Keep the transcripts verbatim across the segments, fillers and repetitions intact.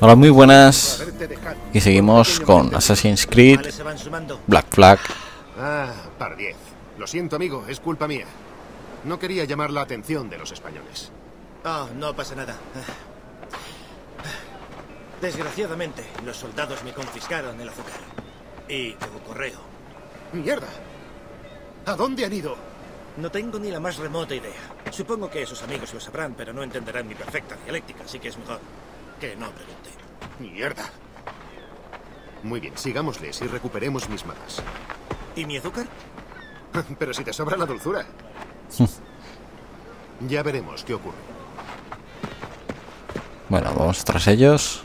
Hola, muy buenas. Y seguimos con Assassin's Creed Black Flag. Ah, par diez. Lo siento, amigo, es culpa mía. No quería llamar la atención de los españoles. Oh, no pasa nada. Desgraciadamente, los soldados me confiscaron el azúcar. Y tu correo. ¡Mierda! ¿A dónde han ido? No tengo ni la más remota idea. Supongo que esos amigos lo sabrán, pero no entenderán mi perfecta dialéctica, así que es mejor que no pregunte. ¡Mierda! Muy bien, sigámosles y recuperemos mis mapas. ¿Y mi azúcar? Pero si te sobra la dulzura. Ya veremos qué ocurre. Bueno, vamos tras ellos.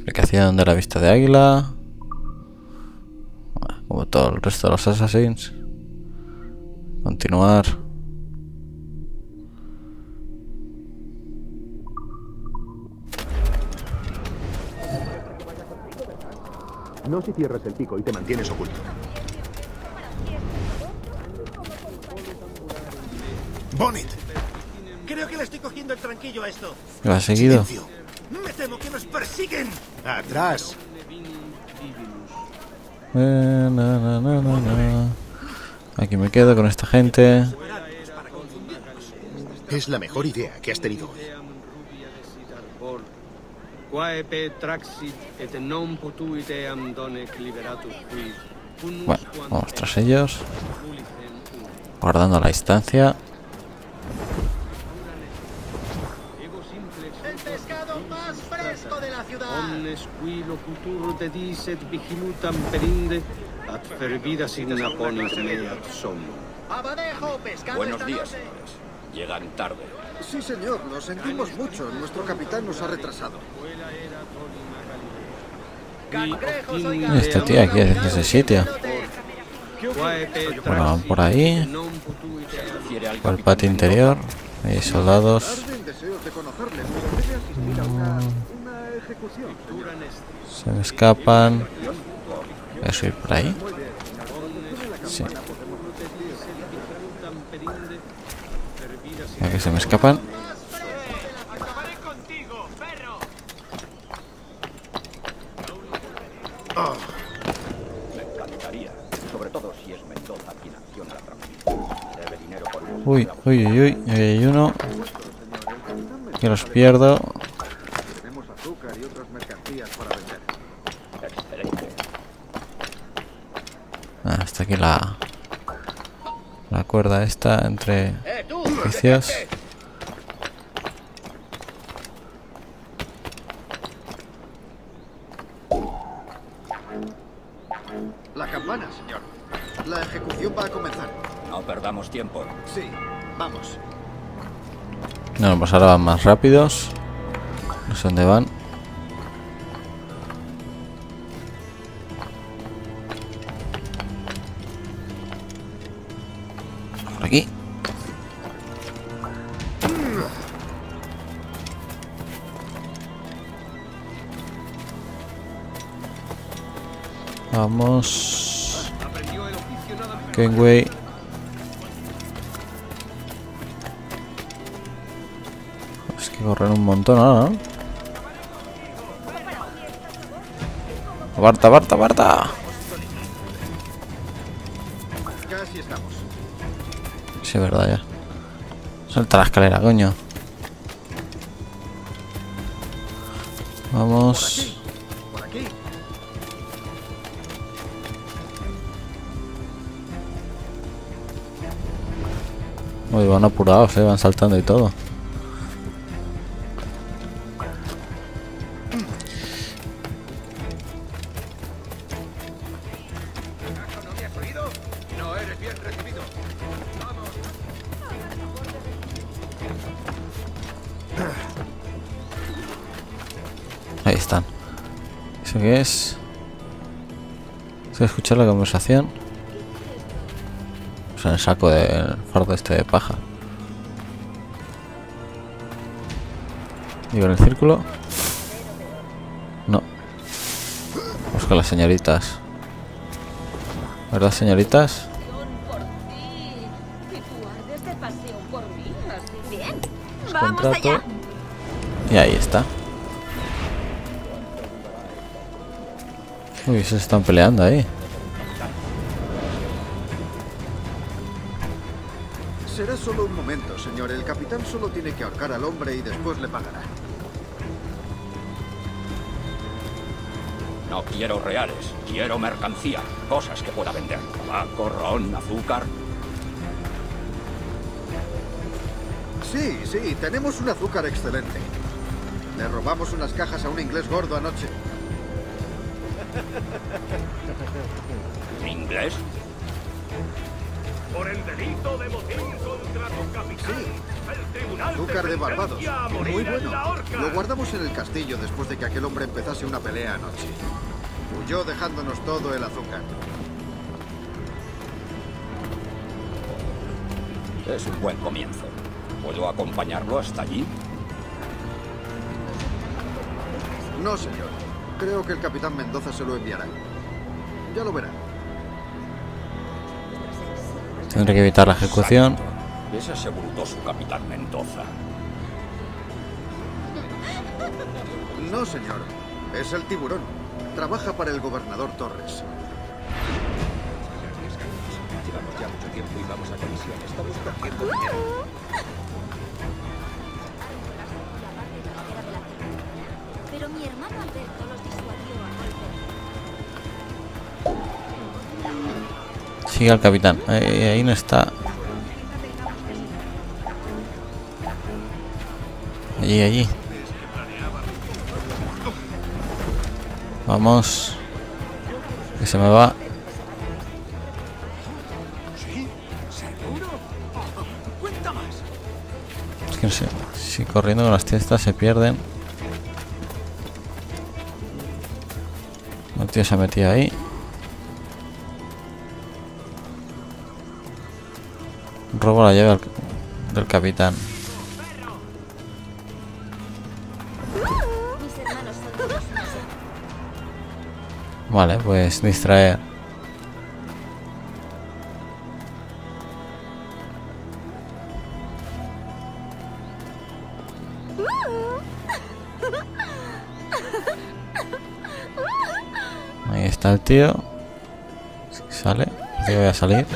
Aplicación de la vista de águila. Bueno, como todo el resto de los Assassins. Continuar. No si cierras el pico y te mantienes oculto. Bonnet. Creo que le estoy cogiendo el tranquillo a esto. ¿Lo has seguido? Silencio. Me temo que nos persiguen. Atrás. Eh, na, na, na, na, na. Aquí me quedo con esta gente. Es la mejor idea que has tenido hoy. Bueno, vamos tras ellos, guardando la distancia. El pescado más fresco de la ciudad. Buenos días, señores. Llegan tarde. Sí, señor, lo sentimos mucho. Nuestro capitán nos ha retrasado. Este tío aquí es de ese sitio. Bueno, van por ahí. Por el patio interior. Hay soldados. Se me escapan. Voy a subir por ahí. Sí. Ya que se me escapan. Uy, uy, uy, uy, hay uno. Que los pierdo. Tenemos azúcar y otras mercancías para vender. Excelente. Ah, está aquí la la cuerda esta entre oficios. La campana, señor. La ejecución va a comenzar. No perdamos tiempo. Sí, vamos. No, pues ahora van más rápidos. No sé dónde van. Por aquí. Vamos. Kenway. Correr un montón ahora, ¿no? ¡Aparta, aparta, aparta! Casi estamos. Sí, es verdad, ya. Salta la escalera, coño. Vamos. Por aquí, por aquí. Uy, van apurados, ¿eh? Van saltando y todo. Ahí están. ¿Eso qué es? Se escucha la conversación. Pues en el saco del fardo este de paja. ¿Y con el círculo? No. Busca a las señoritas. ¿Verdad, señoritas? contrato. Y ahí está. Uy, se están peleando ahí. Será solo un momento, señor. El capitán solo tiene que ahorcar al hombre y después le pagará. No quiero reales, quiero mercancía, cosas que pueda vender. Tabaco, ron, azúcar. Sí, sí, tenemos un azúcar excelente. Le robamos unas cajas a un inglés gordo anoche. ¿Inglés? Por el delito de motín contra tu capitán. Sí. El tribunal azúcar de Barbados. Muy bueno. Lo guardamos en el castillo después de que aquel hombre empezase una pelea anoche. Huyó dejándonos todo el azúcar. Es un buen comienzo. ¿Puedo acompañarlo hasta allí? No, señor. Creo que el capitán Mendoza se lo enviará. Ya lo verá. Tendré que evitar la ejecución. Es ese bruto su capitán Mendoza. No, señor. Es el tiburón. Trabaja para el gobernador Torres. Llevamos ya mucho tiempo y vamos a comisión. Estamos perdiendo dinero. Sigue al capitán. Ahí, ahí no está. Allí, allí. Vamos. Que se me va. Es que no sé. Si corriendo con las cestas se pierden. El tío se ha metido ahí. Robo la llave del capitán. Vale, pues distraer. Ahí está el tío. Sale. Yo voy a salir.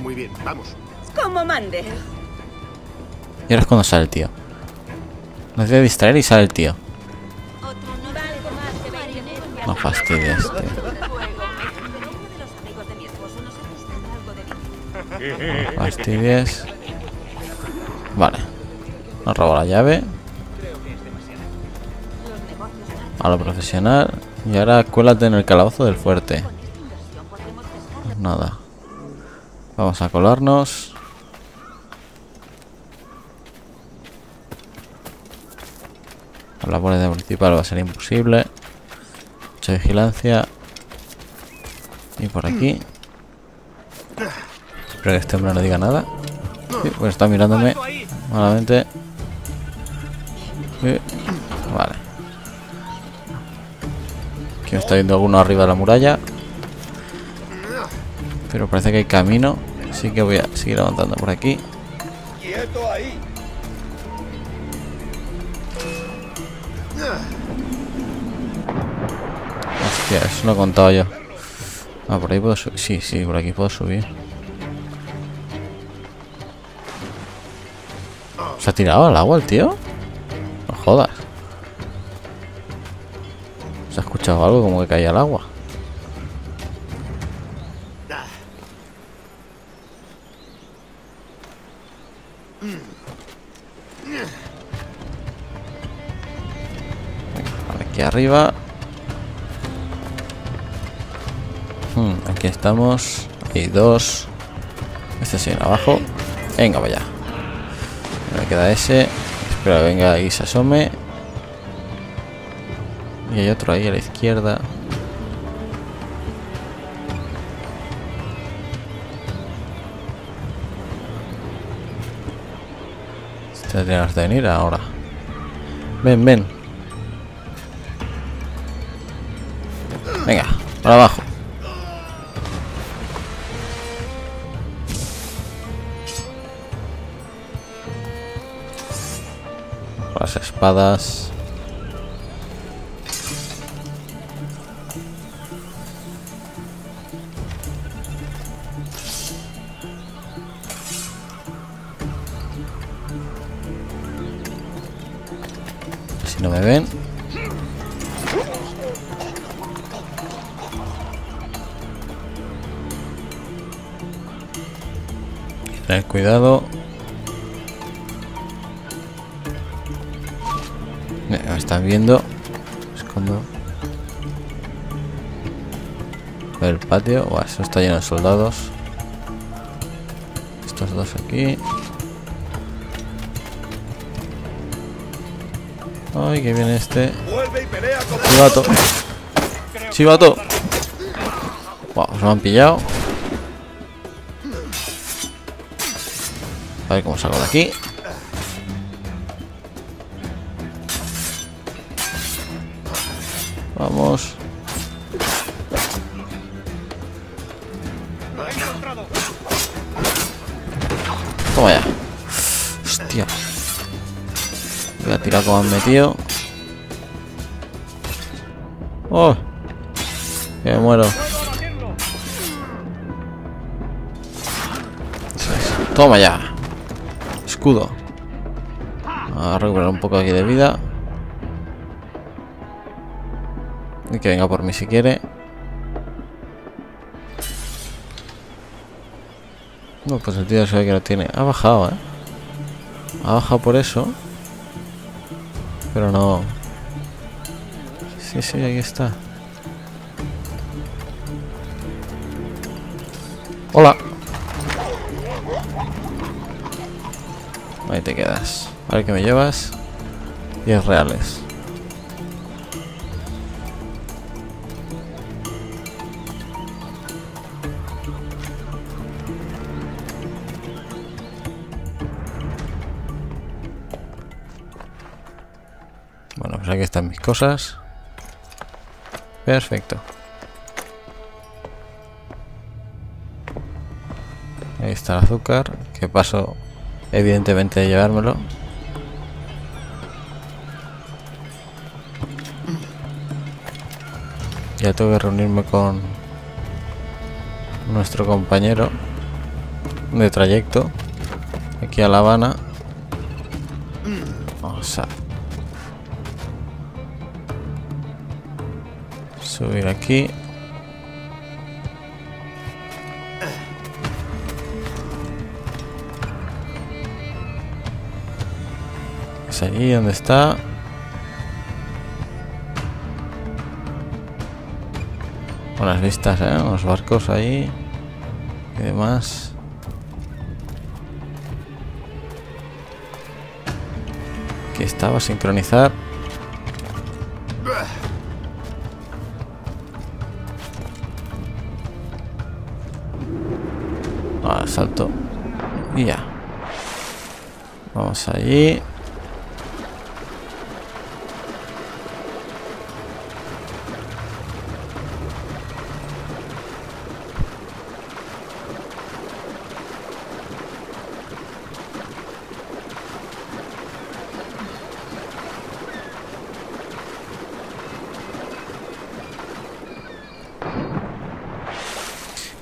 Muy bien, vamos. Como mande. Y ahora es cuando sale el tío. Nos debe distraer y sale el tío. No fastidies, tío. No fastidies. Vale. Nos roba la llave. A lo profesional. Y ahora cuélate en el calabozo del fuerte. Nada. Vamos a colarnos. A la guardia municipal va a ser imposible. Mucha vigilancia. Y por aquí. Espero que este hombre no diga nada. Sí, pues está mirándome malamente. Sí. Vale. Aquí me está viendo alguno arriba de la muralla. Pero parece que hay camino. Así que voy a seguir avanzando por aquí. Hostia, eso lo he contado yo. Ah, por ahí puedo subir. Sí, sí, por aquí puedo subir. ¿Se ha tirado al agua el tío? No jodas. ¿Se ha escuchado algo como que caía al agua? Aquí arriba. hmm, Aquí estamos. Hay dos. Este sigue abajo. Venga, vaya. Me queda ese. Espera, venga, ahí se asome. Y hay otro ahí a la izquierda. Este tiene que venir ahora. Ven, ven. Venga, para abajo. las espadas. Si no me ven. Ten cuidado. Me están viendo. Me escondo. El patio. Buah, eso está lleno de soldados. Estos dos aquí. Ay, que viene este. Chivato. Chivato. Buah, os lo han pillado. A ver cómo salgo de aquí. Vamos. Toma ya. Hostia. Voy a tirar como han metido. Oh. Que me muero. Toma ya. Escudo. A recuperar un poco aquí de vida. Y que venga por mí si quiere. No, pues el tío se ve que lo tiene. Ha bajado, ¿eh? Ha bajado por eso. Pero no. Sí, sí, ahí está. Hola. Ahí te quedas. A ver qué me llevas. diez reales. Bueno, pues aquí están mis cosas. Perfecto. Ahí está el azúcar. ¿Qué pasó? Evidentemente de llevármelo. Ya tengo que reunirme con nuestro compañero de trayecto aquí a La Habana. Vamos a subir aquí. Allí donde está. Buenas vistas, ¿eh? Unos barcos ahí y demás. Aquí estaba, sincronizar. Ah, salto. Y ya. Vamos allí.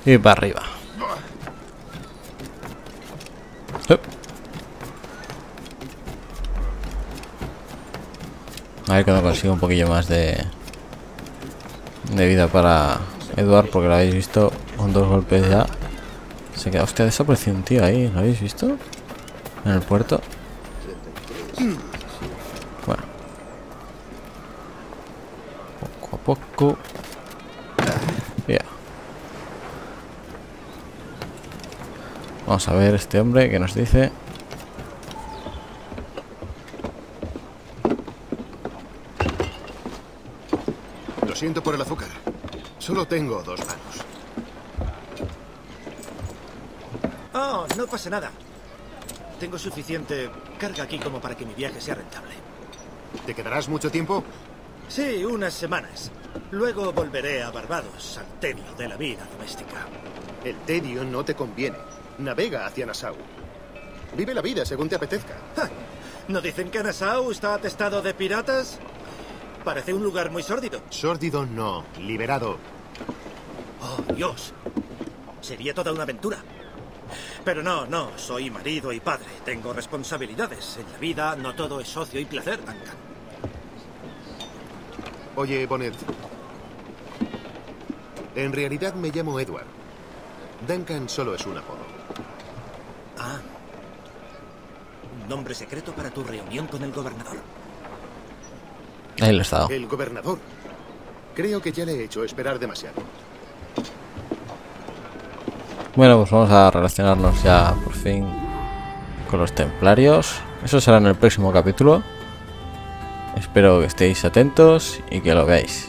Y para arriba. Up. A ver cuando consigo un poquillo más de de vida para Edward, porque lo habéis visto con dos golpes ya. Se queda. Hostia, desapareció un tío ahí, ¿lo habéis visto? En el puerto. Bueno. Poco a poco. Vamos a ver este hombre que nos dice. Lo siento por el azúcar. Solo tengo dos manos. Oh, no pasa nada. Tengo suficiente carga aquí como para que mi viaje sea rentable. ¿Te quedarás mucho tiempo? Sí, unas semanas. Luego volveré a Barbados, al tedio de la vida doméstica. El tedio no te conviene. Navega hacia Nassau. Vive la vida según te apetezca. ¡Ja! ¿No dicen que Nassau está atestado de piratas? Parece un lugar muy sórdido. Sórdido no, liberado. Oh, Dios. Sería toda una aventura. Pero no, no, soy marido y padre. Tengo responsabilidades. En la vida no todo es socio y placer, Duncan. Oye, Bonnet. En realidad me llamo Edward. Duncan solo es un apodo. Ah. Nombre secreto para tu reunión con el gobernador. Ahí lo he estado. El gobernador. Creo que ya le he hecho esperar demasiado. Bueno, pues vamos a relacionarnos ya por fin con los templarios. Eso será en el próximo capítulo. Espero que estéis atentos y que lo veáis.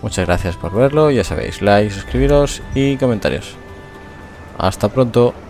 Muchas gracias por verlo. Ya sabéis, like, suscribiros y comentarios. Hasta pronto.